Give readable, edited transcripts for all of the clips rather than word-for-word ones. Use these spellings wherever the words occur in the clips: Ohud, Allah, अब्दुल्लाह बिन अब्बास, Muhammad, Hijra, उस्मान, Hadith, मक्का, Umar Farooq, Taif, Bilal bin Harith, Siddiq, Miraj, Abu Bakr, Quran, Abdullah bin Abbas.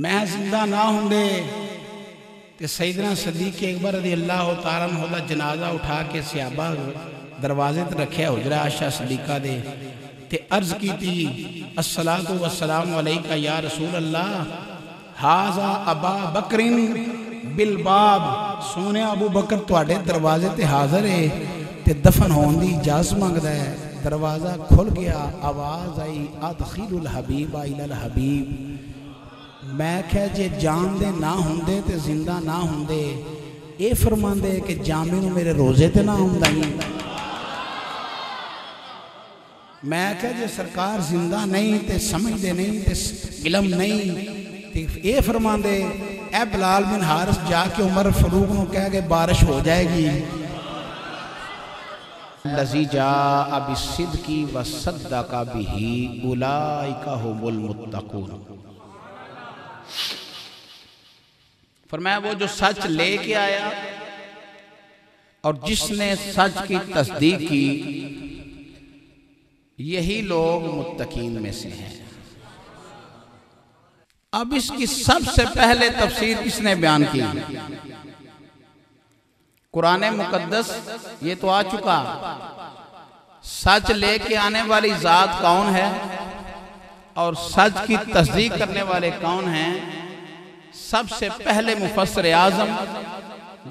मैं जिंदा ना होंगे तो सईदना सदीक के अकबर रज़ी अल्लाह तआला अन्हु दा जनाजा उठा के सियाबा दरवाजे ते रखे हुजरा आशा सदीका दे ते अर्ज की थी अस्सलातु वस्सलाम अलैका या रसूल अल्लाह हाजा अबा बकरिन बिल बाब सोने अबू बकर तुहाडे दरवाजे ते हाजिर है ते दफन होने की इजाजत मंगदा है। दरवाजा खुल गया, आवाज आई अदखिलुल हबीबा इलल हबीब। मैं क्या जे जान दे ना होंदे तो जिंदा ना होंदे, ये फरमांदे कि जामे नूं मेरे रोजे ते ना आउंदा। मैं क्या जे सरकार जिंदा नहीं तो समझते नहीं तो इलम नहीं, ये फरमांदे ए बिलाल बिन हारिस जाके उमर फरूक नूं कह के बारिश हो जाएगी। लज़ी जाअ बिस्सिद्क़ि वसद्दक़ बिही उलाइका हुमुल मुत्तक़ून। फरमाया वो जो सच लेके आया और जिसने सच की तस्दीक की यही लोग मुत्तकीन में से हैं। अब इसकी सबसे पहले तफसीर किसने बयान की? कुरान मुकद्दस ये तो आ चुका। सच लेके आने वाली जात कौन है और सच की तस्दीक करने वाले कौन हैं? सबसे पहले मुफस्सिर आज़म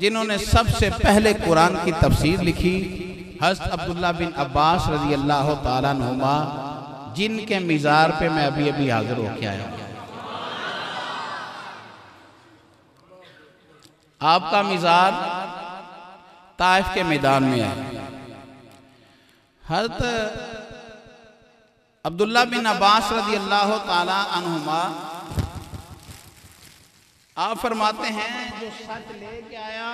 जिन्होंने सबसे पहले कुरान की तफसीर लिखी हज़रत अब्दुल्लाह बिन अब्बास रज़ी अल्लाह तआला अन्हुमा, जिनके मिज़ार पे मैं अभी अभी हाजिर होके आया हूँ। आपका मिज़ार ताइफ के मैदान में है। हज़रत अब्दुल्ला बिन अब्बास रज़ी अल्लाह ताला अन्हुमा आप फरमाते हैं जो सच लेके आया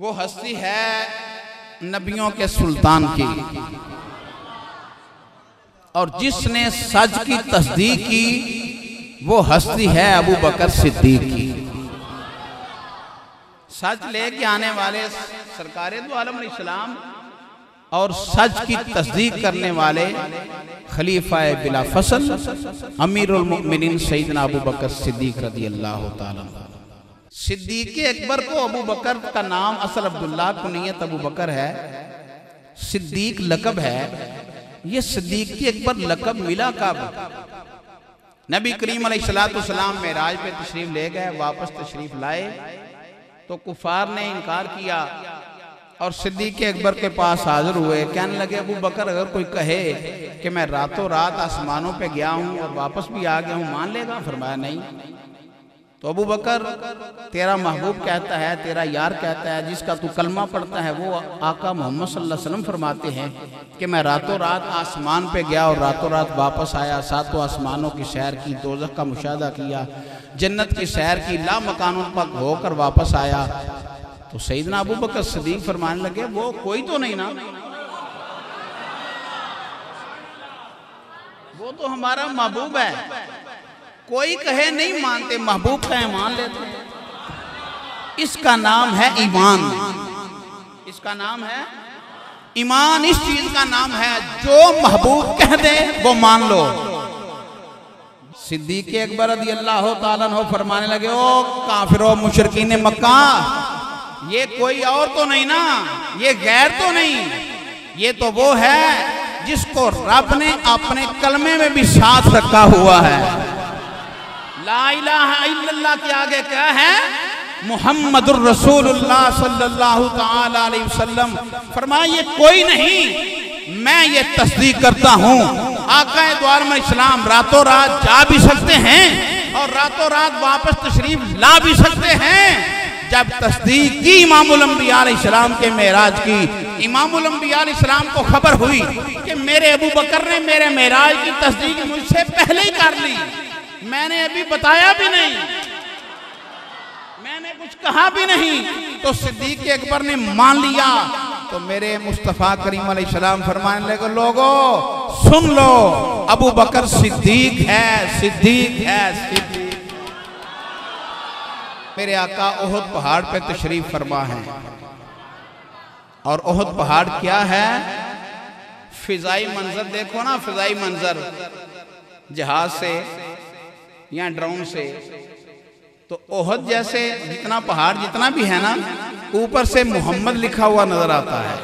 वो हस्ती है नबियों के सुल्तान की, और जिसने सच की तस्दीक की वो हस्ती है अबू बकर सिद्दीक की। सच लेके आने वाले सरकारे दो आलम इस्लाम और सच की तस्दीक करने वाले खलीफाए बिला फसल अमीरुल मोमिनीन सैयदना अबू बकर सिद्दीक रज़ी अल्लाह तआला। सिद्दीक अकबर को अबू बकर का नाम असल अब्दुल्ला कुनियत अबू बकर है, सिद्दीक लकब है। ये सिद्दीक अकबर लकब मिला कब? नबी करीम अलैहिस्सलातु वस्सलाम मेराज पे तशरीफ ले गए, वापस तशरीफ लाए तो कुफार ने इनकार किया और सिद्दीक अकबर के पास हाजिर हुए। कहने लगे अबू बकर अगर कोई कहे कि मैं रातों रात आसमानों पे गया हूँ और वापस भी आ गया हूँ मान लेगा? फरमाया नहीं। तो अबू बकर तेरा महबूब कहता है, तेरा यार कहता है, जिसका तू कलमा पढ़ता है वो आका मोहम्मद सल्लल्लाहु अलैहि वसल्लम फरमाते हैं कि मैं रातों रात आसमान पे गया और रातों रात वापस आया, सातों आसमानों की सैर की, दोज़ख का मुशाहदा किया, जन्नत की सैर की, ला मकानों पर होकर वापस आया। तो सैयदना अबू बकर सिद्दीक फरमाने लगे वो कोई तो नहीं ना, वो तो हमारा महबूब है। कोई कहे नहीं मानते, महबूब कहे मान लेते। इसका नाम है ईमान, इसका नाम है ईमान। इस चीज का नाम है जो महबूब कह दे वो मान लो। सिद्दीक अकबर रज़ी अल्लाह तआला अन्हु फरमाने लगे ओ काफिरो मुशरिकीन मक्का, ये कोई और तो नहीं ना, ये गैर तो नहीं, ये तो वो है जिसको रब ने अपने कलमे में भी साथ रखा हुआ है। ला इलाहा इल्लल्लाह के आगे क्या है? मुहम्मदुर रसूलुल्लाह सल्लल्लाहु तआला अलैहि वसल्लम। फरमाया ये कोई नहीं, मैं ये तस्दीक करता हूँ आकाए द्वार में इस्लाम रातों रात जा भी सकते हैं और रातों रात वापस तशरीफ ला भी सकते हैं। जब तस्दीक की इमामुल अंबिया अलैहिस्सलाम के मेराज की, इमामुल अंबिया अलैहिस्सलाम को खबर हुई कि मेरे अबू बकर ने मेरे मेराज की तस्दीक मुझसे पहले ही कर ली, मैंने अभी बताया भी नहीं, मैंने कुछ कहा भी नहीं, तो सिद्दीक अकबर ने मान लिया। तो मेरे मुस्तफ़ा करीम अलैहिस्सलाम फरमाने लगे लोगो सुन लो, अबू बकर सिद्दीक है, सिद्दीक है, सिद्दीक। मेरे आका ओहद पहाड़ पे तशरीफ फरमा है, और ओहद पहाड़ क्या है? फिजाई मंजर देखो ना, फिजाई मंजर। जहाज से या ड्रोन से, तो ओहद जैसे जितना पहाड़ जितना भी है ना, ऊपर से मोहम्मद लिखा हुआ नजर आता है।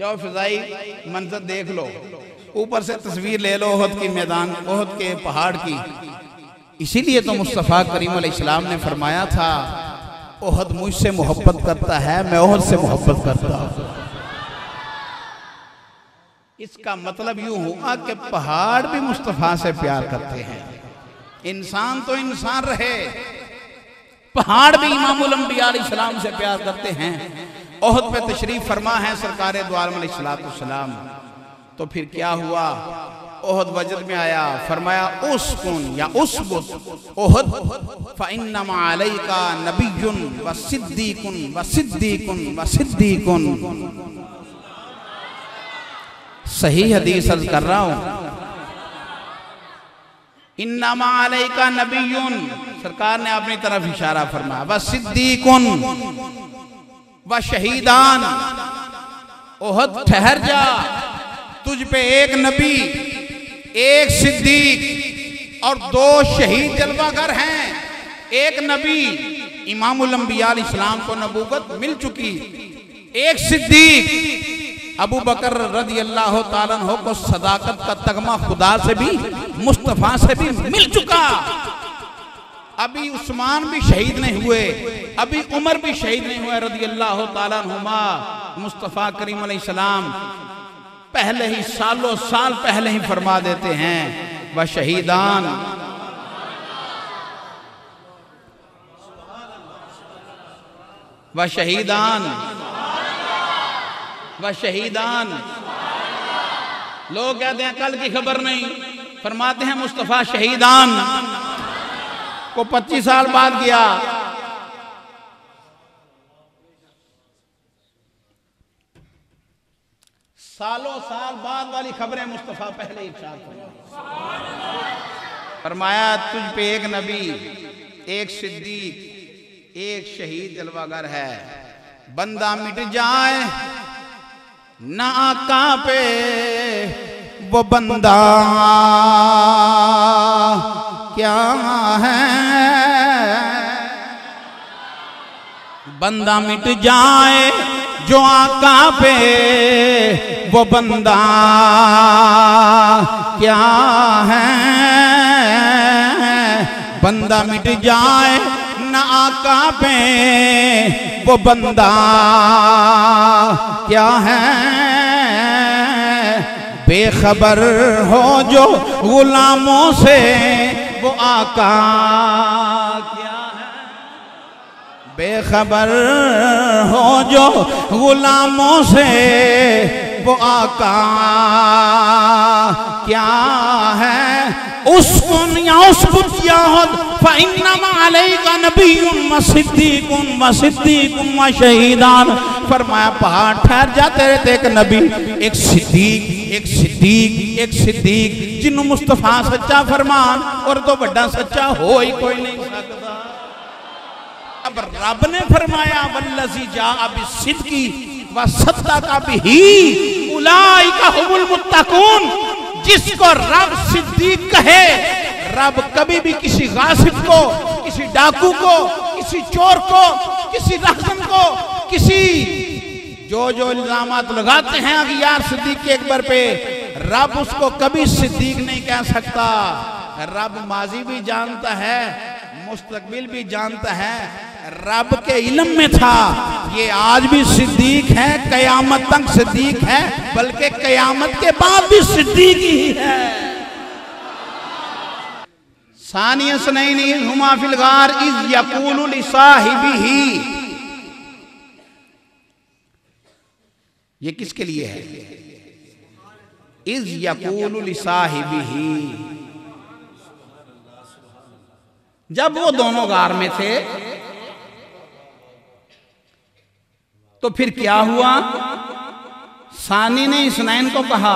जाओ फिजाई मंजर देख लो, ऊपर से तस्वीर ले लो ओहद के मैदान, ओहद के पहाड़ की। इसीलिए तो मुस्तफ़ा करीम अलैहिस्सलाम ने फरमाया था, ओहद मुझसे मोहब्बत करता है, मैं ओहद से मोहब्बत करता हूँ। इसका मतलब यूं हुआ कि पहाड़ भी मुस्तफ़ा से प्यार करते हैं। इंसान तो इंसान रहे, पहाड़ भी इमामुल अंबिया अलैहिस्सलाम से प्यार करते हैं। ओहद पे तशरीफ फरमा है सरकार दो आलम अलैहिस्सलाम, तो फिर क्या हुआ? ओहद वजद में आया, फरमाया उसकुन या उसबुत ओहद फइन्ना अलैका नबियुन व सिद्दीकुन व सिद्दीकुन व सिद्दीकुन। सही हदीस अर्ज कर रहा हूं। इन्नमा अलैका नबियुन, सरकार ने अपनी तरफ इशारा फरमाया। व सिद्दीकुन व शहीदान, ओहद ठहर जा, तुझ पे एक नबी, एक सिद्दीक और दो शहीद जलवागर हैं। एक नबी इमामुल अंबिया अलैहिस्सलाम को नबूवत मिल चुकी, एक सिद्दीक अबू बकर रज़ी अल्लाह ताला अन्हु को सदाकत का तगमा खुदा से भी मुस्तफ़ा से भी मिल चुका। अभी उस्मान भी शहीद नहीं हुए, अभी उमर भी शहीद नहीं हुए रज़ी अल्लाह ताला अन्हुमा। मुस्तफ़ा करीम अलैहिस्सलाम पहले ही, सालों साल पहले ही फरमा देते हैं व शहीदान। व शहीदान व शहीदान। लोग कहते हैं कल की खबर नहीं, फरमाते हैं मुस्तफ़ा शहीदान को 25 साल बाद गया। सालों साल बाद वाली खबरें मुस्तफ़ा पहले ही फरमाया, तुझ पे एक नबी, एक सिद्दीक, एक शहीद जलवागर है। बंदा मिट जाए ना आका पे वो बंदा क्या है, बंदा मिट जाए जो आका पे वो बंदा क्या है, बंदा मिट जाए ना आका पे वो बंदा क्या है। बेखबर हो जो गुलामों से वो आका क्या है, बेखबर हो जो गुलामों से वो आका क्या है। उसकुन या उसबुत या ओहद फइन्नमा अलैका नबियुन व सिद्दीकुन व सिद्दीकुन व शहीदान। फरमाया पहाड़ ठहर जा, तेरे ते एक नबी, एक सिद्दीक, एक सिद्दीक, एक सिद्दीक, जिन्हों मुस्तफ़ा सच्चा फरमान और तो बड़ा सच्चा हो ही कोई नहीं सकता। अब रब ने फरमाया वल्लज़ी जाअ बिस्सिद्क़ि व सद्दक़ बिही उलाइका हुमुल मुत्तक़ून। जिसको रब सिद्दीक कहे, रब कभी भी किसी गासिब को, किसी डाकू को, किसी चोर को, किसी रहज़न को, किसी जो इल्जामात लगाते हैं अगियार सिद्दीक के अकबर पे, रब उसको कभी सिद्दीक नहीं कह सकता। रब माजी भी जानता है, मुस्तकबिल भी जानता है, रब के इल्म में था। ये आज भी सिद्दीक है, कयामत तक सिद्दीक है, बल्कि कयामत के बाद भी सिद्दीक ही है। सानिया सुनैनी हुमा फिल गार इज़ यक़ूलु लि साहिबिही। ये किसके लिए है? इज़ यक़ूलु लि साहिबिही, जब वो दोनों गार में थे तो फिर क्या हुआ? सानी ने इसनैन को कहा,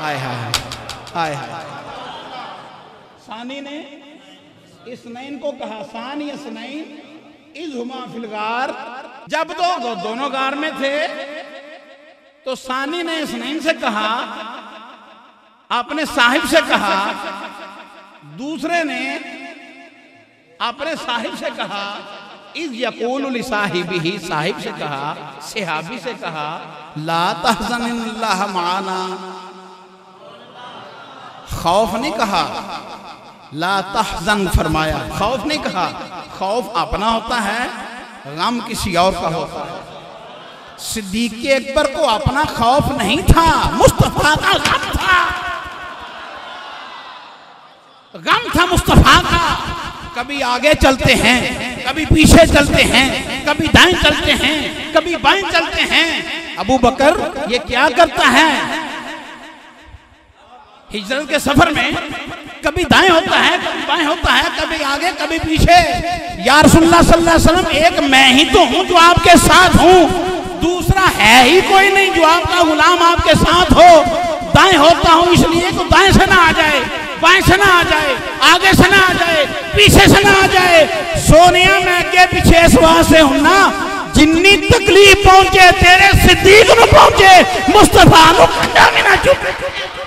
हाय हाय हाय हाय, सानी ने इसनैन को कहा, सानी इसनैन इज़ हुमा फिल गार, जब तो दोनों गार में थे तो सानी ने इसनैन से कहा, अपने साहिब से कहा, दूसरे ने अपने साहिब से कहा, इस यकूल लि साहिबिही, साहिब से कहा, सहाबी से कहा, ला तहज़न इन्नल्लाह माना, खौफ नहीं कहा, ला तहज़न फरमाया, खौफ नहीं कहा, खौफ अपना होता है, गम किसी और का होता है। सिद्दीक अकबर को अपना खौफ नहीं था, मुस्तफा का गम था, गम था मुस्तफा का। कभी आगे चलते हैं, कभी पीछे चलते हैं, कभी दाएं चलते हैं, कभी बाएं चलते हैं। अबू बकर ये क्या करता है हिजरत के सफर में? कभी दाएं होता है, कभी बाएं होता है, कभी आगे, कभी पीछे। या रसूलल्लाह सल्लल्लाहु अलैहि वसल्लम, एक मैं ही तो हूं जो आपके साथ हूं, दूसरा है ही कोई नहीं जो आपका गुलाम आपके साथ हो। दाएं होता हूं इसलिए तो दाएं से ना आ जाए, बाएं से ना आ जाए, आगे से ना आ जाए, पीछे से ना आ जाए। सोनिया मैं के पीछे से हूं ना, जिन्नी तकलीफ पहुंचे तेरे सिद्दीक न पहुंचे, मुस्तफा नु।